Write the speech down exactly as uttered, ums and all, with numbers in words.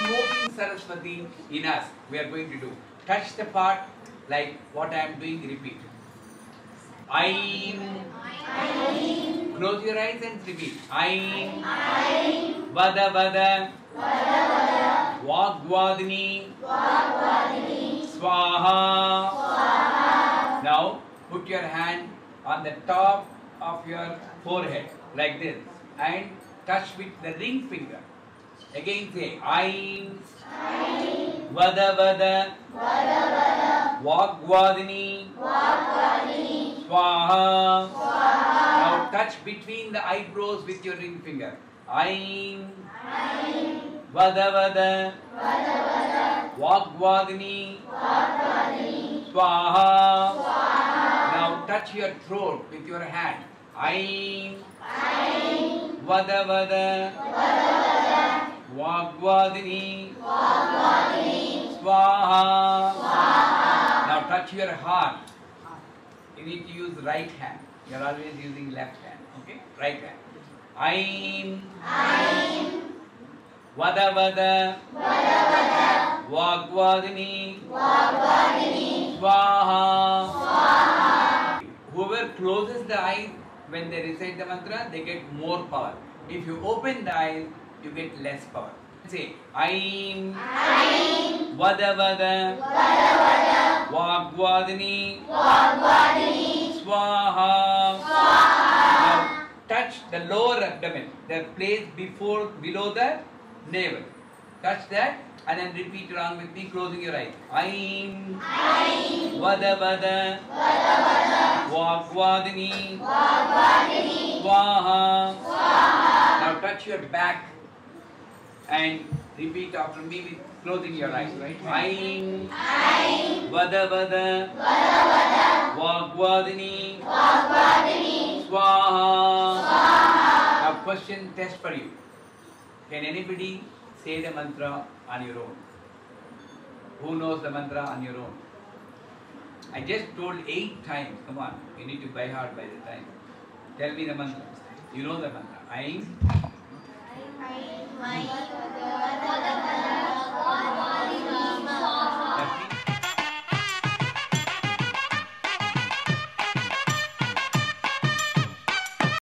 Invoking Saraswati in us, we are going to do. Touch the part like what I am doing, repeat. Aim. Aim. Close your eyes and repeat. Aim. Aim. Vada vada. Vada vada. Vagvadini. Vagvadini. Swaha. Swaha. Now put your hand on the top of your forehead like this and touch with the ring finger. Again say Aim. Aim. Vada vada. Vada vada. Vagvadini. Vagvadini. Swaha. Swaha. Now touch between the eyebrows with your ring finger. Aim. Aim. Vada vada. Vada vada. Vagvadini. Vagvadini. Swaha. Swaha. Now touch your throat with your hand. Aim. Aim. Vada vada. Vada vada. Vagvadini. Vagvadini. Swaha. Swaha. Now touch your heart. You need to use right hand. You are always using left hand. Okay? Right hand. Aim. Aim. Vada vada. Vada vada. Vagvadini. Vagvadini. Swaha. Swaha. Whoever closes the eyes when they recite the mantra, they get more power. If you open the eyes, you get less power. Say Aim. Aim. Vada vada. Vada vada. Vagvadini. Vagvadini. Swaha. Swaha. Now touch the lower abdomen, the place before below the navel. Touch that and then repeat along with me, closing your eyes. Aim. Aim. Vada vada. Vada vada. Vagvadini. Vagvadini. Swaha. Swaha. Now touch your back. And repeat after me with closing your eyes, right? Aim. Aim. Vada vada. Vada vada. Vagvadini. Vagvadini. Swaha. Swaha. Now question test for you. Can anybody say the mantra on your own? Who knows the mantra on your own? I just told eight times. Come on. You need to buy hard by the time. Tell me the mantra. You know the mantra. Aim. Aim. My mother.